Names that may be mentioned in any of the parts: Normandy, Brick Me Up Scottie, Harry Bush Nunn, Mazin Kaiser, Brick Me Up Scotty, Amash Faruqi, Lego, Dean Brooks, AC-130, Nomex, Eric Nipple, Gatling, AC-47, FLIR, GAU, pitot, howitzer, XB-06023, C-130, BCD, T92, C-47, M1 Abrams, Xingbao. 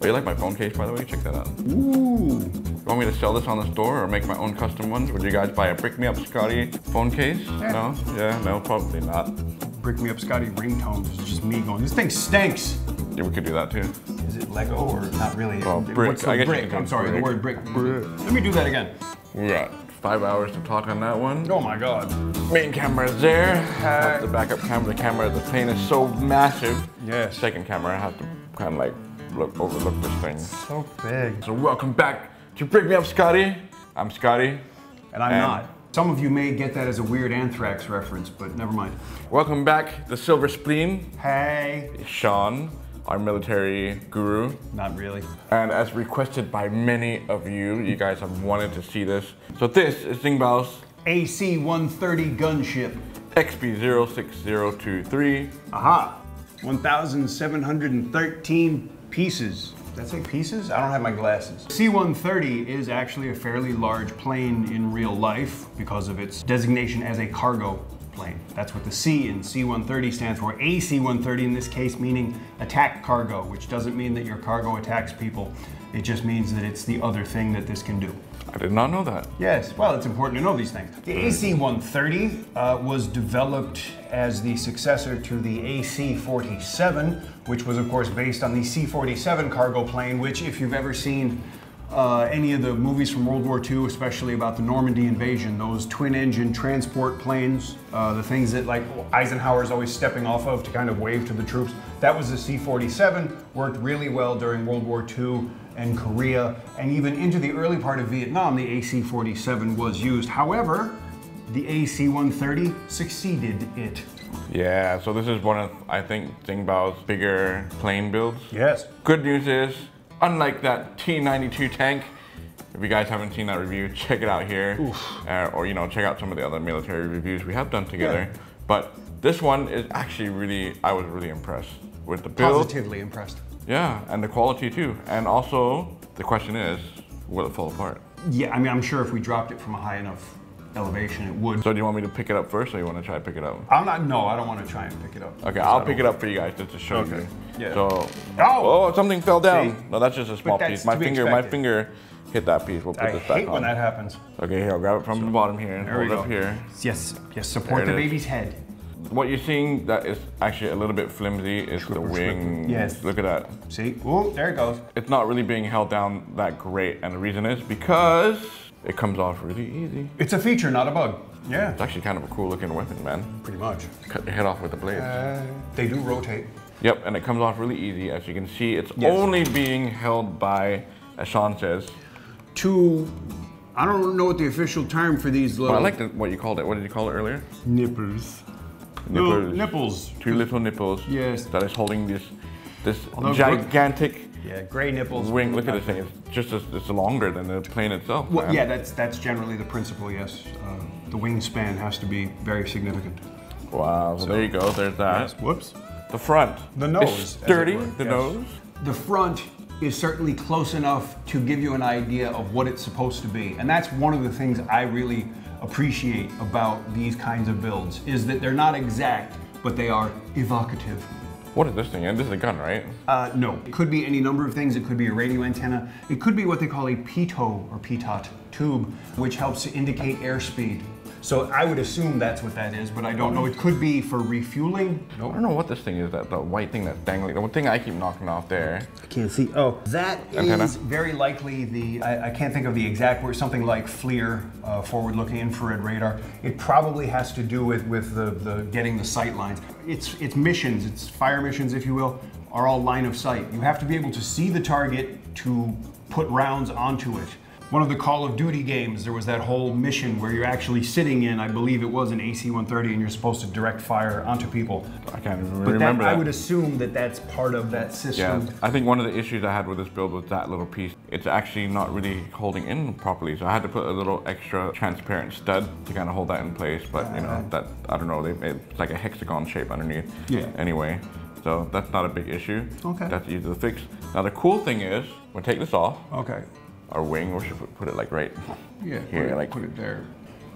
Oh, you like my phone case, by the way? Check that out. Ooh. You want me to sell this on the store or make my own custom ones? Would you guys buy a Brick Me Up Scotty phone case? Yeah. No? Yeah, no, probably not. Brick Me Up Scotty ringtones is just me going, this thing stinks. Yeah, we could do that too. Is it Lego or not really? Well, brick. What's the brick? I'm sorry, the word brick. Brick. Let me do that again. We got 5 hours to talk on that one. Oh my God. Main camera is there. That's the backup camera. The camera of the plane is so massive. Yeah. Second camera, I have to kind of like overlook this thing. It's so big. So welcome back to Brick Me Up Scotty. I'm Scotty. And I'm not. Some of you may get that as a weird Anthrax reference, but never mind. Welcome back, the Silver Spleen. Hey. Sean, our military guru. Not really. And as requested by many of you, you guys have wanted to see this. So this is Xingbao's AC-130 gunship. XB-06023. Aha. 1,713 pieces. Did I say pieces? I don't have my glasses. C-130 is actually a fairly large plane in real life because of its designation as a cargo plane. That's what the C in C-130 stands for. AC-130 in this case meaning attack cargo, which doesn't mean that your cargo attacks people. It just means that it's the other thing that this can do. I did not know that. Yes, well, it's important to know these things. The AC-130 was developed as the successor to the AC-47, which was, of course, based on the C-47 cargo plane, which, if you've ever seen any of the movies from World War II, especially about the Normandy invasion, those twin-engine transport planes, the things that, like, Eisenhower's always stepping off of to kind of wave to the troops, that was the C-47, worked really well during World War II, and Korea, and even into the early part of Vietnam, the AC-47 was used. However, the AC-130 succeeded it. Yeah, so this is one of, I think, Xingbao's bigger plane builds. Yes. Good news is, unlike that T92 tank, if you guys haven't seen that review, check it out here. Or, you know, check out some of the other military reviews we have done together. Yeah. But this one is actually really, I was really impressed with the build. Positively impressed. Yeah, and the quality too. And also, the question is, will it fall apart? Yeah, I mean, I'm sure if we dropped it from a high enough elevation, it would. So do you want me to pick it up first, or you want to try to pick it up? I'm not, no, I don't want to try and pick it up. Okay, I'll pick it up for you guys, just to show you. Yeah. So, oh, something fell down. See? No, that's just a small piece. My finger hit that piece. We'll put this back on. I hate when that happens. Okay, here, I'll grab it from the bottom here and hold it up here. Yes, yes, support the baby's head. What you're seeing that is actually a little bit flimsy is the wing. Yes. Look at that. See? Oh, there it goes. It's not really being held down that great, and the reason is because it comes off really easy. It's a feature, not a bug. Yeah. It's actually kind of a cool looking weapon, man. Pretty much. Cut the head off with the blade. They do rotate. Yep, and it comes off really easy. As you can see, it's only being held by, as Sean says, two. I don't know what the official term for these little. Oh, I like what you called it. What did you call it earlier? Nippers. Nipples. Nipples. Two little nipples. Yes. That is holding this gigantic. Yeah, gray nipples. Wing. Look at this thing. It's just it's longer than the plane itself. Well, yeah, that's generally the principle. Yes, the wingspan has to be very significant. Wow. So there you go. There's that. Yes. Whoops. The front. The nose. It's sturdy. The nose. The front is certainly close enough to give you an idea of what it's supposed to be, and that's one of the things I really appreciate about these kinds of builds is that they're not exact, but they are evocative. What is this thing? And this is a gun, right? No. It could be any number of things. It could be a radio antenna. It could be what they call a pitot or pitot tube, which helps to indicate airspeed. So I would assume that's what that is, but I don't know. It could be for refueling. Nope. I don't know what this thing is, the white thing that's dangling. The one thing I keep knocking off there. I can't see. Oh, that antenna is very likely the, I can't think of the exact word, something like FLIR, forward-looking infrared radar. It probably has to do with the getting the sight lines. It's missions, it's fire missions, if you will, are all line of sight. You have to be able to see the target to put rounds onto it. One of the Call of Duty games, there was that whole mission where you're actually sitting in, I believe it was an AC-130, and you're supposed to direct fire onto people. I can't even remember that. I would assume that that's part of that system. Yeah. I think one of the issues I had with this build was that little piece. It's actually not really holding in properly, so I had to put a little extra transparent stud to kind of hold that in place, but you know, that, I don't know, they made, it's like a hexagon shape underneath. Yeah. Anyway, so that's not a big issue. Okay. That's easy to fix. Now the cool thing is, we'll take this off. Okay. Our wing, or should we put it like right here, like put it there.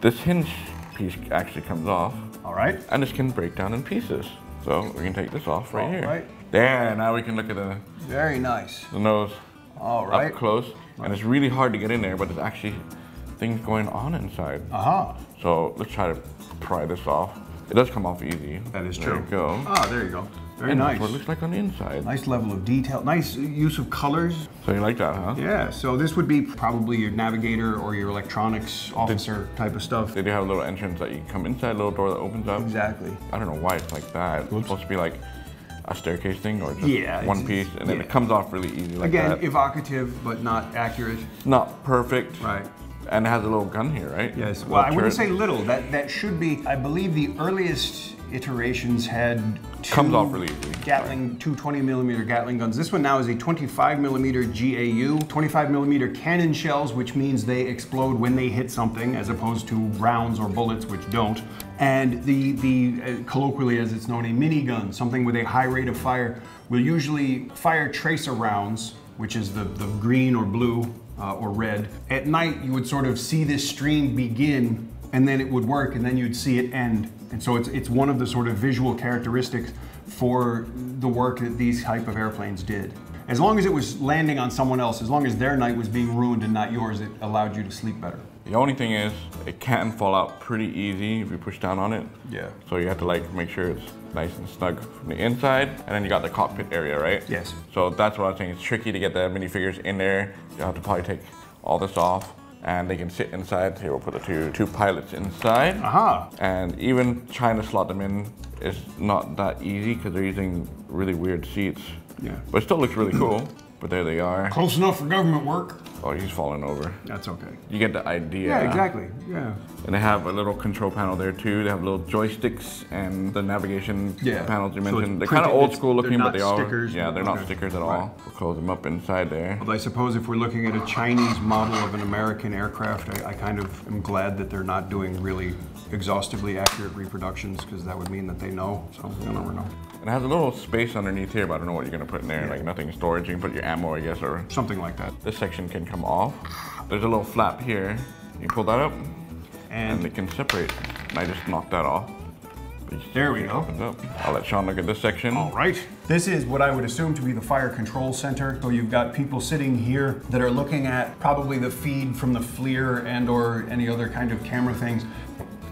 This hinge piece actually comes off. All right. And this can break down in pieces. So we can take this off right here. Right. There, now we can look at the Very nice. The nose. All right. Up close. And it's really hard to get in there, but there's actually things going on inside. Uh-huh. So let's try to pry this off. It does come off easy. That is true. There you go. Ah, there you go. Very nice. That's what it looks like on the inside. Nice level of detail. Nice use of colors. So you like that, huh? Yeah. So this would be probably your navigator or your electronics officer type of stuff. They do have a little entrance that you come inside, a little door that opens up. Exactly. I don't know why it's like that. It's supposed to be like a staircase thing or just one piece, and then it comes off really easy like that. Again, evocative, but not accurate. Not perfect. Right. And it has a little gun here, right? Yes. Well, I wouldn't say little. That should be, I believe the earliest iterations had two comes off really easy. Gatling, two 20mm Gatling guns. This one now is a 25mm GAU, 25mm cannon shells, which means they explode when they hit something, as opposed to rounds or bullets, which don't. And the colloquially as it's known, a minigun, something with a high rate of fire, will usually fire tracer rounds, which is the green or blue or red. At night, you would sort of see this stream begin, and then it would work, and then you'd see it end. And so it's one of the sort of visual characteristics for the work that these type of airplanes did. As long as it was landing on someone else, as long as their night was being ruined and not yours, it allowed you to sleep better. The only thing is, it can fall out pretty easy if you push down on it. Yeah. So you have to like make sure it's nice and snug from the inside, and then you got the cockpit area, right? Yes. So that's what I was saying, it's tricky to get the minifigures in there. You have to probably take all this off, and they can sit inside. Here we'll put the two pilots inside. Aha. Uh-huh. And even trying to slot them in is not that easy because they're using really weird seats. Yeah. But it still looks really cool. But there they are. Close enough for government work. Oh, he's falling over. That's okay. You get the idea. Yeah, exactly. Yeah. And they have a little control panel there too. They have little joysticks and the navigation panels you mentioned. So they're kind of old school looking, but they are. Yeah, they're not stickers at all. We'll close them up inside there. Well, I suppose if we're looking at a Chinese model of an American aircraft, I kind of am glad that they're not doing really exhaustively accurate reproductions, because that would mean that they know. So you'll never know. It has a little space underneath here, but I don't know what you're gonna put in there. Yeah. Like nothing storage. You can put your ammo, I guess, or something like that. This section can come off. There's a little flap here. You pull that up, and it can separate. And I just knocked that off. There we go. I'll let Sean look at this section. All right. This is what I would assume to be the fire control center. So you've got people sitting here that are looking at probably the feed from the FLIR and or any other kind of camera things.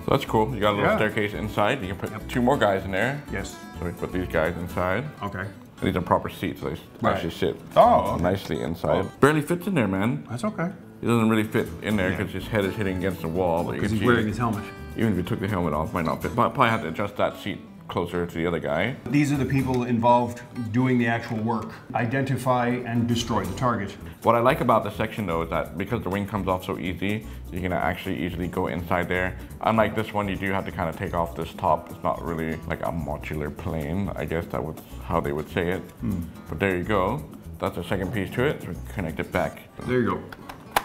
So that's cool. You got a little staircase inside. You can put two more guys in there. Yes. So we put these guys inside. Okay. These are proper seats. They actually sit nicely inside. Oh. Barely fits in there, man. That's okay. It doesn't really fit in there because his head is hitting against the wall. Because he's wearing his helmet. Even if you took the helmet off, it might not fit. But I probably have to adjust that seat closer to the other guy. These are the people involved doing the actual work. Identify and destroy the target. What I like about this section though is that because the wing comes off so easy, you can actually easily go inside there. Unlike this one, you do have to kind of take off this top. It's not really like a modular plane. I guess that was how they would say it. Mm. But there you go. That's the second piece to it. So we connect it back. There you go.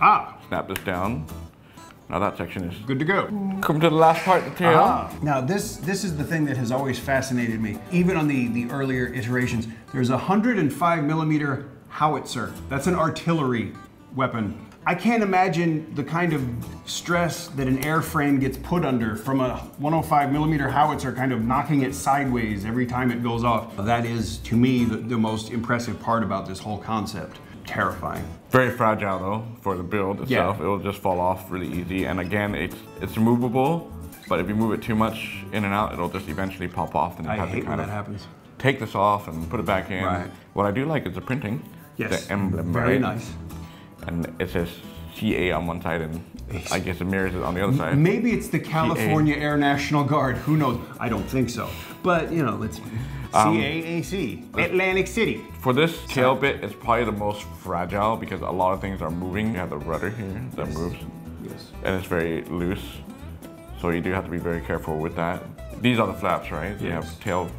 Ah! Snap this down. Now that section is good to go. Come to the last part, the tail. Now this is the thing that has always fascinated me. Even on the earlier iterations, there's a 105mm howitzer. That's an artillery weapon. I can't imagine the kind of stress that an airframe gets put under from a 105mm howitzer kind of knocking it sideways every time it goes off. That is, to me, the most impressive part about this whole concept. Terrifying. Very fragile though for the build itself. Yeah. It'll just fall off really easy. And again, it's movable, but if you move it too much in and out, it'll just eventually pop off. And I have hate to kind when that happens. Take this off and put it back in. Right. What I do like is the printing. Yes. The emblem. Very nice. And it says CA on one side, and I guess it mirrors it on the other side. Maybe it's the California Air National Guard. Who knows? I don't think so. But you know, let's. CAAC, Atlantic City. For this tail bit, it's probably the most fragile because a lot of things are moving. You have the rudder here that moves. Yes. And it's very loose. So you do have to be very careful with that. These are the flaps, right? Yes. You have tail.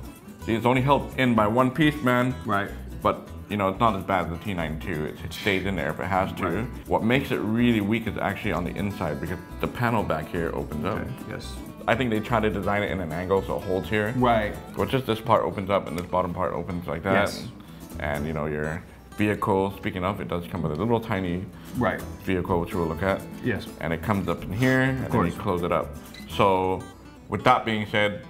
See, it's only held in by one piece, man. Right. But you know, it's not as bad as the T92. It stays in there if it has to. Right. What makes it really weak is actually on the inside because the panel back here opens up. Yes. I think they try to design it in an angle so it holds here. Right. Which is this part opens up and this bottom part opens like that. Yes. And you know, your vehicle, speaking of, it does come with a little tiny vehicle, which we'll look at. Yes. And it comes up in here and then you close it up. So with that being said,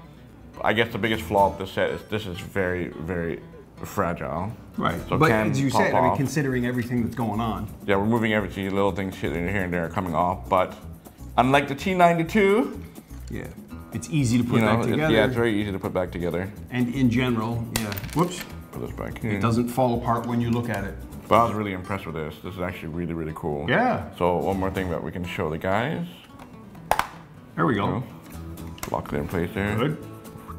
I guess the biggest flaw of this set is this is very, very fragile. Right. So but as you said, I mean, considering everything that's going on. Yeah, we're moving everything, little things, shit here and there are coming off. But unlike the T92, yeah, it's easy to put back together. Yeah, it's very easy to put back together. And in general, yeah. Whoops. Put this back here. It doesn't fall apart when you look at it. But I was really impressed with this. This is actually really, really cool. Yeah. So one more thing that we can show the guys. There we go. Lock it in place there. Good.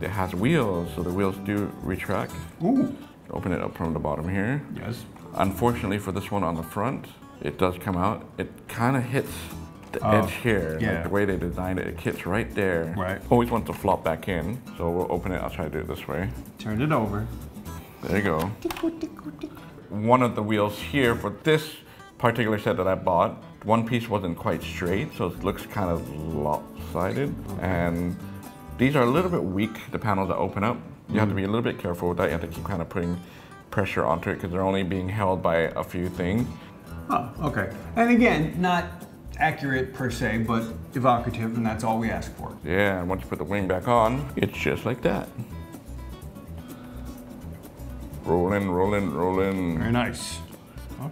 It has wheels, so the wheels do retract. Ooh. Open it up from the bottom here. Yes. Unfortunately for this one on the front, it does come out. It kind of hits the edge here. Yeah. Like the way they designed it, it hits right there. Right. Always wants to flop back in. So we'll open it. I'll try to do it this way. Turn it over. There you go. One of the wheels here for this particular set that I bought, one piece wasn't quite straight, so it looks kind of lopsided. And these are a little bit weak, the panels that open up. You have to be a little bit careful with that. You have to keep kind of putting pressure onto it because they're only being held by a few things. Oh, okay. And again, not accurate per se, but evocative, and that's all we ask for. Yeah, and once you put the wing back on, it's just like that. Rolling, rolling, rolling. Very nice.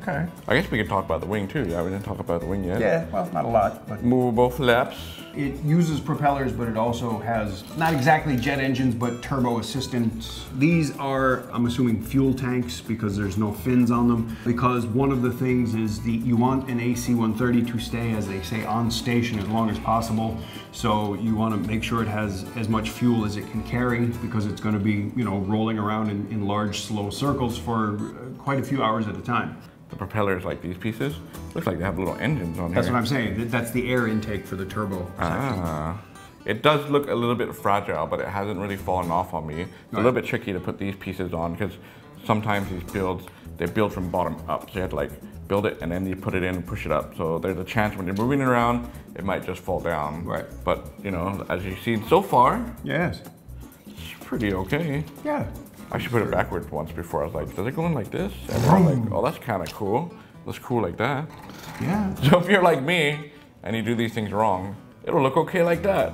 Okay. I guess we could talk about the wing too. Yeah, we didn't talk about the wing yet. Yeah, well, not a lot. But movable flaps. It uses propellers, but it also has not exactly jet engines, but turbo assistance. These are, I'm assuming, fuel tanks because there's no fins on them. Because one of the things is you want an AC-130 to stay, as they say, on station as long as possible. So you want to make sure it has as much fuel as it can carry because it's going to be, you know, rolling around in large, slow circles for quite a few hours at a time. The propellers, like these pieces, looks like they have little engines on here. That's what I'm saying. That's the air intake for the turbo. Ah. It does look a little bit fragile, but it hasn't really fallen off on me. It's a little bit tricky to put these pieces on because sometimes these builds, they build from bottom up. So you have to like build it and then you put it in and push it up. So there's a chance when you're moving it around, it might just fall down. Right. But you know, as you've seen so far, yes, it's pretty okay. Yeah. I should put it backwards once before. I was like, does it go in like this? And I was like, oh, that's kind of cool. Looks cool like that. Yeah. So if you're like me and you do these things wrong, it'll look okay like that.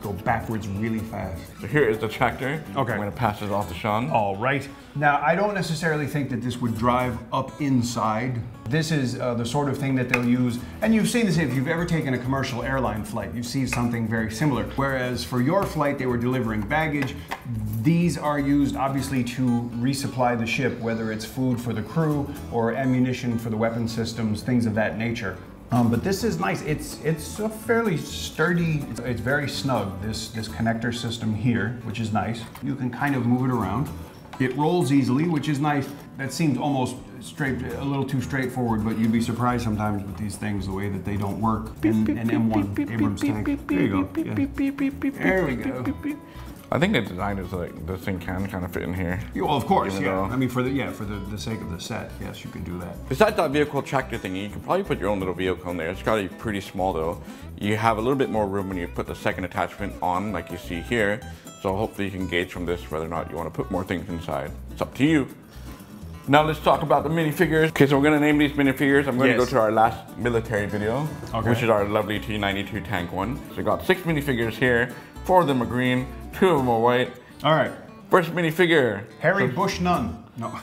Go backwards really fast. So here is the tractor. Okay. I'm gonna pass this off to Sean. All right. Now, I don't necessarily think that this would drive up inside. This is the sort of thing that they'll use, and you've seen this if you've ever taken a commercial airline flight, you see something very similar. Whereas for your flight, they were delivering baggage. These are used obviously to resupply the ship, whether it's food for the crew or ammunition for the weapon systems, things of that nature. But this is nice. It's a fairly sturdy, it's very snug, this connector system here, which is nice. You can kind of move it around. It rolls easily, which is nice. That seems almost a little too straightforward, but you'd be surprised sometimes with these things, the way that they don't work in an M1 Abrams tank. There you go. Yeah. There we go. I think the design is like, this thing can kind of fit in here. Well, of course, yeah. I mean, for the sake of the set, yes, you can do that. Besides that vehicle tractor thingy, you can probably put your own little vehicle in there. It's gotta be pretty small though. You have a little bit more room when you put the second attachment on, like you see here. So hopefully you can gauge from this whether or not you wanna put more things inside. It's up to you. Now let's talk about the minifigures. Okay, so we're gonna name these minifigures. I'm gonna go to our last military video, which is our lovely T92 tank one. So we got 6 minifigures here. 4 of them are green, 2 of them are white. All right. First minifigure. Harry Bush Nunn. No.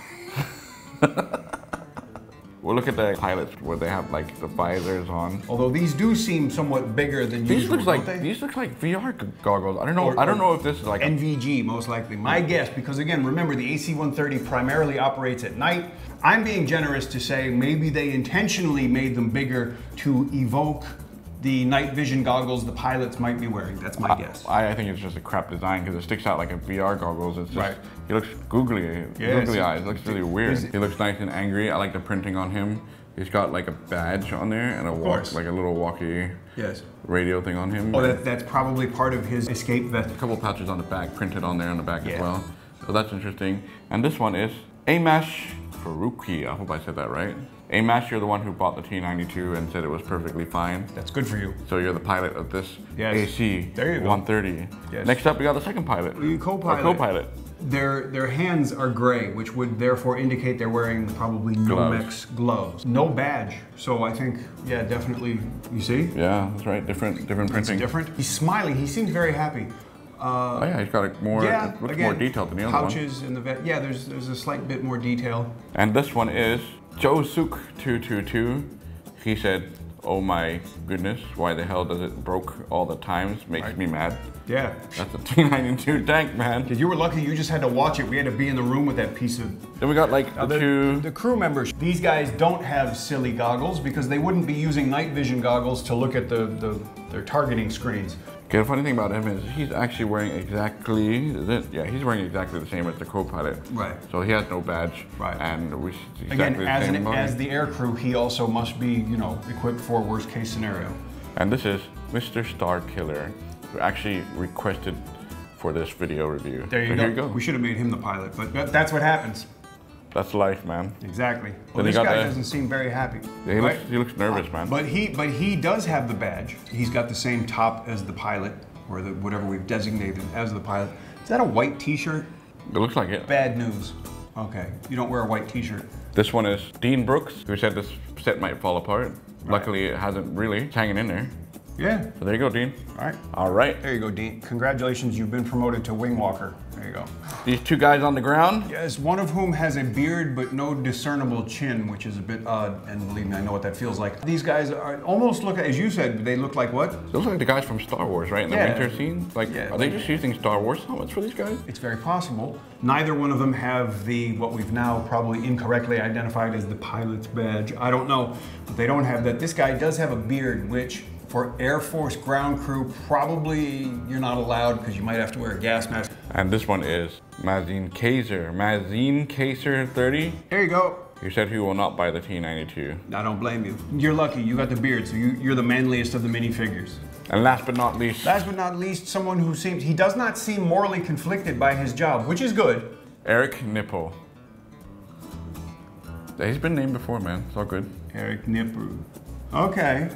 We'll look at the pilots where they have like the visors on. Although these do seem somewhat bigger than usual, don't they? These look like VR goggles. I don't know. I don't know if this is like NVG, most likely. My guess, because again, remember the AC-130 primarily operates at night. I'm being generous to say maybe they intentionally made them bigger to evoke the night vision goggles the pilots might be wearing. That's my guess. I think it's just a crap design because it sticks out like a VR goggles. It's just, he looks googly, googly eyes. It looks really weird. He looks nice and angry. I like the printing on him. He's got like a badge on there and a walk, like a little walkie radio thing on him. Oh, that's probably part of his escape vest. A couple patches on the back, printed on there on the back as well. So that's interesting. And this one is Amash Faruqi. I hope I said that right. Amash, you're the one who bought the T92 and said it was perfectly fine. That's good for you. So you're the pilot of this AC-130. Yes. Next up, we got the second pilot. The co-pilot. Their hands are gray, which would therefore indicate they're wearing probably Nomex gloves. No badge. So I think, yeah, definitely. You see? Yeah, that's right. Different printing. It's different. He's smiling. He seems very happy. Oh yeah, it's got a more, yeah, looks again, more detailed than the other pouches one. In the vet. Yeah, there's a slight bit more detail. And this one is Josuk222. He said, "Oh my goodness, why the hell does it broke all the times? Makes me mad." Yeah. That's a T92 tank, man. You were lucky you just had to watch it. We had to be in the room with that piece of... Then we got like the crew members. These guys don't have silly goggles because they wouldn't be using night vision goggles to look at their targeting screens. Okay, the funny thing about him is he's actually wearing exactly this. Yeah, he's wearing exactly the same as the co-pilot. Right. So he has no badge. Right. And we as the air crew, he also must be, you know, equipped for worst case scenario. And this is Mr. Star Killer, who actually requested for this video review. There you, go. Here you go. We should have made him the pilot, but that's what happens. That's life, man. Exactly. Well, this guy doesn't seem very happy. Yeah, he looks nervous, man. But he does have the badge. He's got the same top as the pilot, or the, whatever we've designated as the pilot. Is that a white T-shirt? It looks like it. Bad news. Okay, you don't wear a white T-shirt. This one is Dean Brooks, who said this set might fall apart. Right. Luckily, it hasn't really. It's hanging in there. Yeah. So there you go, Dean. All right. All right. There you go, Dean. Congratulations, you've been promoted to wing walker. There you go. These two guys on the ground? Yes, one of whom has a beard but no discernible chin, which is a bit odd, and believe me, I know what that feels like. These guys are almost look, as you said, they look like what? They look like the guys from Star Wars, right? In the winter scene? Like, are they just using Star Wars helmets for these guys? It's very possible. Neither one of them have the, what we've now probably incorrectly identified as the pilot's badge. I don't know, but they don't have that. This guy does have a beard, which, for Air Force ground crew, probably you're not allowed because you might have to wear a gas mask. And this one is Mazin Kaiser 30. There you go. You said he will not buy the T92. I don't blame you. You're lucky, you got the beard, so you're the manliest of the minifigures. And last but not least. Last but not least, someone who seems, he does not seem morally conflicted by his job, which is good. Eric Nipple. He's been named before, man, it's all good. Eric Nipple, okay.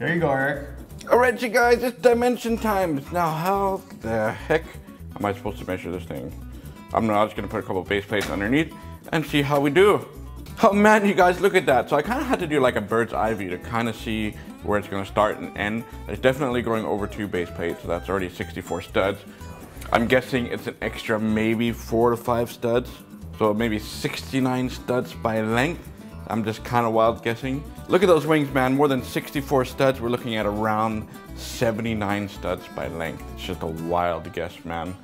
There you go, Eric. All right, you guys, it's dimension times. Now, how the heck am I supposed to measure this thing? I'm not, I'm just gonna put a couple of base plates underneath and see how we do. Oh man, you guys, look at that. So I kind of had to do like a bird's eye view to kind of see where it's gonna start and end. It's definitely going over 2 base plates, so that's already 64 studs. I'm guessing it's an extra maybe 4 to 5 studs. So maybe 69 studs by length. I'm just kind of wild guessing. Look at those wings, man, more than 64 studs. We're looking at around 79 studs by length. It's just a wild guess, man.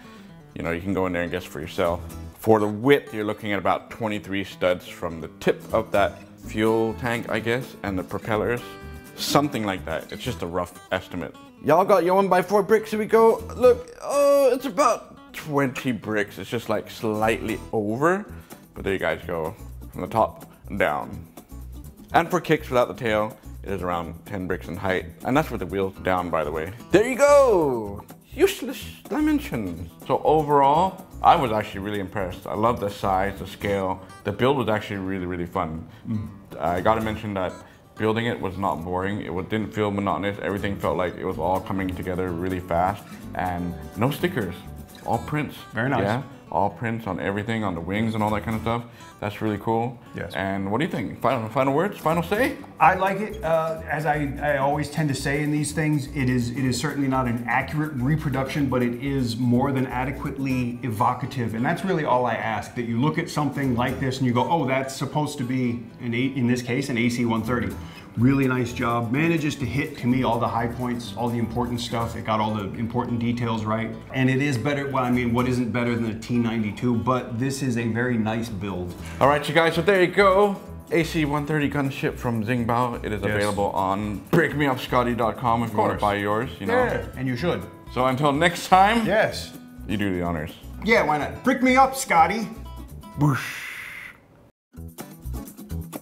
You know, you can go in there and guess for yourself. For the width, you're looking at about 23 studs from the tip of that fuel tank, I guess, and the propellers, something like that. It's just a rough estimate. Y'all got your 1x4 bricks, here we go. Look, oh, it's about 20 bricks. It's just like slightly over, but there you guys go, from the top down. And for kicks without the tail, it is around 10 bricks in height. And that's with the wheels down, by the way. There you go! Useless dimensions. So overall, I was actually really impressed. I love the size, the scale. The build was actually really, really fun. I gotta mention that building it was not boring. It didn't feel monotonous. Everything felt like it was all coming together really fast. And no stickers, all prints. Very nice. Yeah? All prints on everything, on the wings and all that kind of stuff. That's really cool. Yes. And what do you think? Final words? Final say? I like it. As I always tend to say in these things, it is certainly not an accurate reproduction, but it is more than adequately evocative. And that's really all I ask, that you look at something like this and you go, oh, that's supposed to be, in this case, an AC-130. Really nice job. Manages to hit, to me, all the high points, all the important stuff. It got all the important details right. And it is better, well, I mean, what isn't better than a T92, but this is a very nice build. All right, you guys, so there you go. AC-130 gunship from Xingbao. It is available on BrickMeUpScotty.com if you want to buy yours, you know. Yeah, and you should. So until next time. Yes. You do the honors. Yeah, why not? Brick me up, Scotty. Boosh.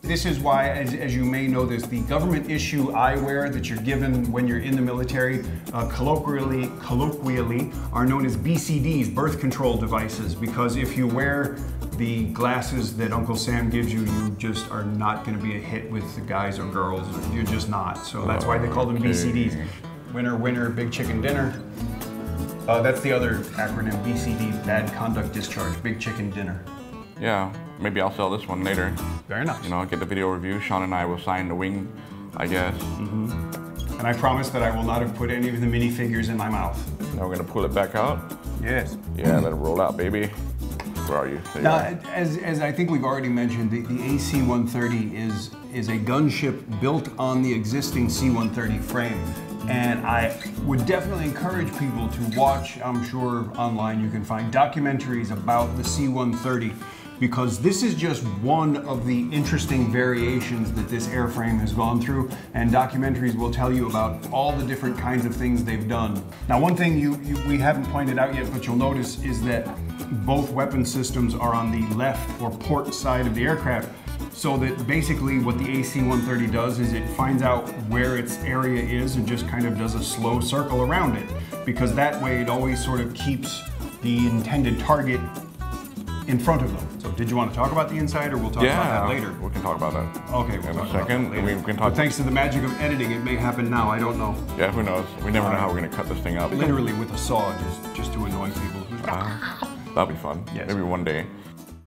This is why, as you may know, the government issue eyewear that you're given when you're in the military, colloquially are known as BCDs, birth control devices, because if you wear the glasses that Uncle Sam gives you, you just are not gonna be a hit with the guys or girls, you're just not. So that's why they call them BCDs. Winner, winner, big chicken dinner. That's the other acronym, BCD, bad conduct discharge, big chicken dinner. Yeah, maybe I'll sell this one later. Very nice. You know, I'll get the video review. Sean and I will sign the wing, I guess. And I promise that I will not have put any of the minifigures in my mouth. Now we're gonna pull it back out. Yes. Yeah, let it roll out, baby. Where are you? Now, as I think we've already mentioned, the AC-130 is a gunship built on the existing C-130 frame. And I would definitely encourage people to watch. I'm sure online you can find documentaries about the C-130, because this is just one of the interesting variations that this airframe has gone through, and documentaries will tell you about all the different kinds of things they've done. Now, one thing we haven't pointed out yet, but you'll notice, is that both weapon systems are on the left or port side of the aircraft, so that basically what the AC-130 does is it finds out where its area is and just kind of does a slow circle around it, because that way it always sort of keeps the intended target in front of them. So did you want to talk about the inside, or we'll talk about that later? We can talk about that. Okay, we'll talk about that later. We can talk. But thanks to the magic of editing, it may happen now, I don't know. Yeah, who knows? We never know how we're going to cut this thing up. Literally with a saw, just to annoy people. That'll be fun. Yes. Maybe one day.